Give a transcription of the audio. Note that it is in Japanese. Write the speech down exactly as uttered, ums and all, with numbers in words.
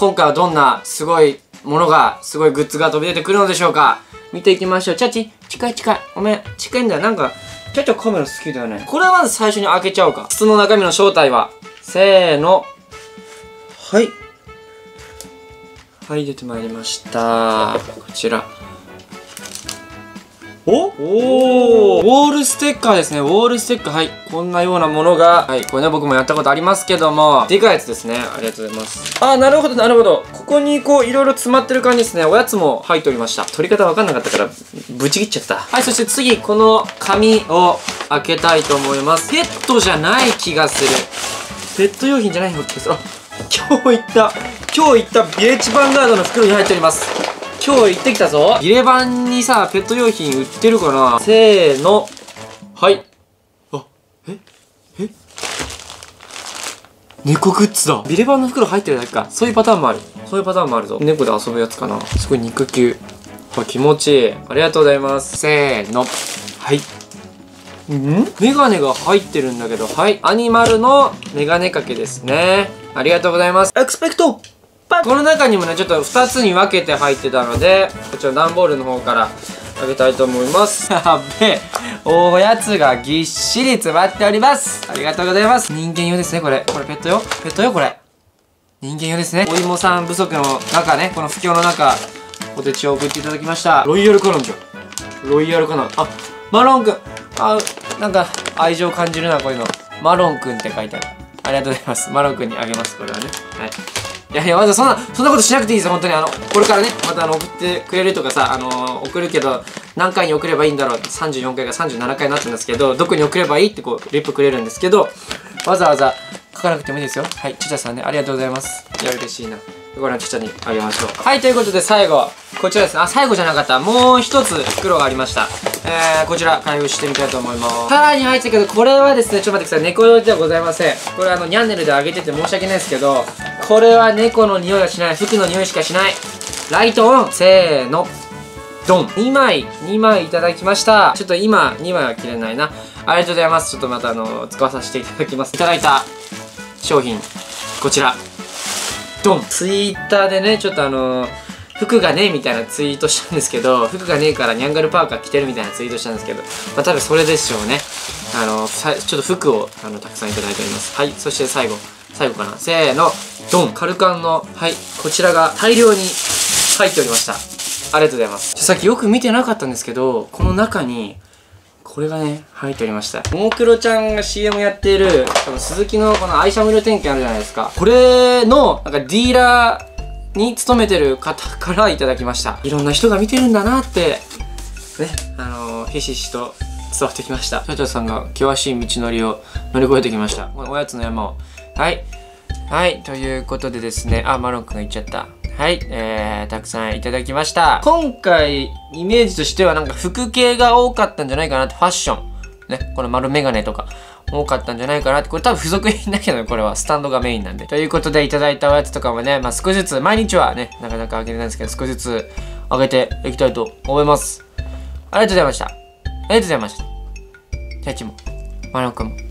今回はどんなすごいものが、すごいグッズが飛び出てくるのでしょうか。見ていきましょう。チャチ、近い近い。ごめん、近いんだよ。なんか、チャチはカメラ好きだよね。これはまず最初に開けちゃおうか。筒の中身の正体は、せーの。はい。はい、出てまいりました。こちら。おおー、ウォールステッカーですね。ウォールステッカー。はい。こんなようなものが、はい。これね、僕もやったことありますけども、でかいやつですね。ありがとうございます。あー、なるほど、なるほど。ここにこう、いろいろ詰まってる感じですね。おやつも入っておりました。取り方わかんなかったから、ぶち切っちゃった。はい。そして次、この紙を開けたいと思います。ペットじゃない気がする。ペット用品じゃないのってさ、今日行った、今日行ったビレッジヴァンガードの袋に入っております。今日行ってきたぞ。ビレバンにさ、ペット用品売ってるかな。せーの。はい。あ、ええ猫グッズだ。ビレバンの袋入ってるだけか。そういうパターンもある。そういうパターンもあるぞ。猫で遊ぶやつかな。すごい肉球。あ、気持ちいい。ありがとうございます。せーの。はい。ん？メガネが入ってるんだけど。はい。アニマルのメガネかけですね。ありがとうございます。エクスペクト！この中にもね、ちょっとふたつに分けて入ってたので、こちら段ボールの方からあげたいと思います。やっべえ、おやつがぎっしり詰まっております。ありがとうございます。人間用ですね。これこれペット用、ペット用、これ人間用ですね。お芋さん不足の中ね、この不況の中ポテチを送っていただきました。ロイヤルカノンじゃん。ロイヤルカノン。あ、マロンくん。あ、なんか愛情感じるな、こういうの。マロンくんって書いてある。ありがとうございます。マロンくんにあげます、これはね。はい。いやいや、まずそんな、そんなことしなくていいですよ、本当に。あの、これからね、またあの、送ってくれるとかさ、あの、送るけど、何回に送ればいいんだろうって、さんじゅうよんかいかさんじゅうななかいになったんですけど、どこに送ればいいってこう、リップくれるんですけど、わざわざ書かなくてもいいですよ。はい、ちゅちゃさんね、ありがとうございます。いや、嬉しいな。これはちゅちゃにあげましょう。はい、ということで最後、こちらですね。あ、最後じゃなかった。もう一つ袋がありました。えー、こちら、開封してみたいと思います。さらに入ってたけど、これはですね、ちょっと待ってください。猫用ではございません。これあの、ニャンネルであげてて申し訳ないですけど、これは猫の匂いがしない。服の匂いしかしない。ライトオン。せーの。ドン。にまい、にまいいただきました。ちょっと今、にまいは切れないな。ありがとうございます。ちょっとまたあの、使わさせていただきます。いただいた商品、こちら。ドン。ツイッターでね、ちょっとあの、服がねえみたいなツイートしたんですけど、服がねえからニャンガルパーカー着てるみたいなツイートしたんですけど、まあ多分それでしょうね。あの、ちょっと服をあのたくさんいただいております。はい、そして最後。最後かな。せーの。ドン。カルカンの、はい、こちらが大量に入っておりました。ありがとうございます。さっきよく見てなかったんですけど、この中に、これがね、入っておりました。ももクロちゃんが シーエム やっている、多分鈴木のこのアイシャムル点検あるじゃないですか。これの、なんかディーラーに勤めてる方からいただきました。いろんな人が見てるんだなって、ね、あのー、ひしひしと伝わってきました。ちゃちゃさんが険しい道のりを乗り越えてきました。このおやつの山を。はい。はい。ということでですね。あ、マロンくんが行っちゃった。はい。えー、たくさんいただきました。今回、イメージとしてはなんか服系が多かったんじゃないかなって。ファッション。ね。この丸メガネとか多かったんじゃないかなって。これ多分付属品だけどね。これはスタンドがメインなんで。ということでいただいたおやつとかもね。まあ少しずつ、毎日はね、なかなかあげれないんですけど、少しずつあげていきたいと思います。ありがとうございました。ありがとうございました。チャチも、マロンくんも。